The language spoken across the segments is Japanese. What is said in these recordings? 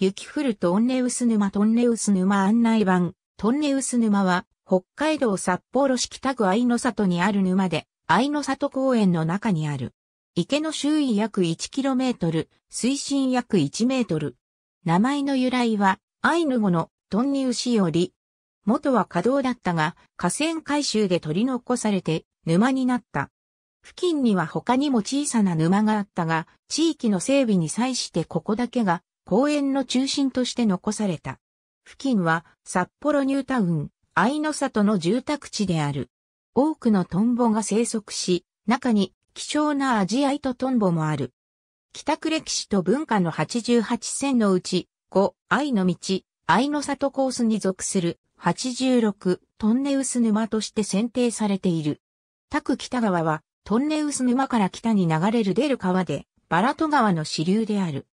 雪降るトンネウス沼案内板。トンネウス沼は、北海道札幌市北区藍の里にある沼で、藍の里公園の中にある。池の周囲約 1km、水深約 1m。名前の由来は、アイヌ語のトンニウシより、元は河道だったが、河川改修で取り残されて、沼になった。付近には他にも小さな沼があったが、地域の整備に際してここだけが、公園の中心として残された。付近は札幌ニュータウン、藍の里の住宅地である。多くのトンボが生息し、中に希少なアジアイトトンボもある。北区歴史と文化の88選のうち、5、藍の道、藍の里コースに属する86、トンネウス沼として選定されている。他区北側は、トンネウス沼から北に流れる出る川で、バラト川の支流である。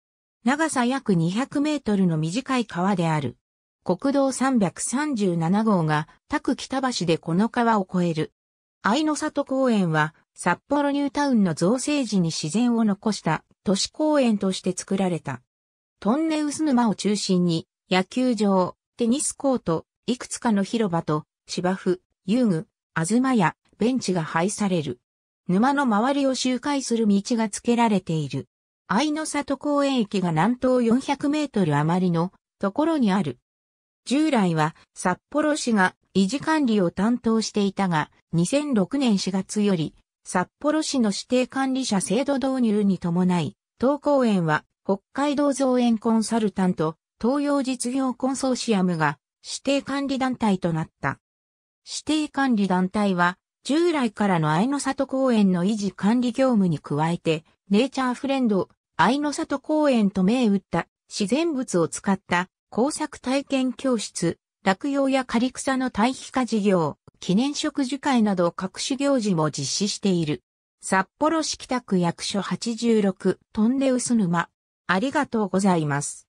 長さ約200mの短い川である。国道337号が他区北橋でこの川を越える。藍の里公園は札幌ニュータウンの造成時に自然を残した都市公園として作られた。トンネウス沼を中心に野球場、テニスコート、いくつかの広場と芝生、遊具、東やベンチが配される。沼の周りを周回する道が付けられている。藍の里公園駅が南東400m余りのところにある。従来は札幌市が維持管理を担当していたが、2006年4月より札幌市の指定管理者制度導入に伴い、当公園は北海道造園コンサルタント東洋実業コンソーシアムが指定管理団体となった。指定管理団体は従来からの藍の里公園の維持管理業務に加えて、ネイチャーフレンド藍の里公園と銘打った自然物を使った工作体験教室、落葉や刈り草の堆肥化事業、記念植樹会など各種行事も実施している。札幌市北区役所86トンネウス沼。ありがとうございます。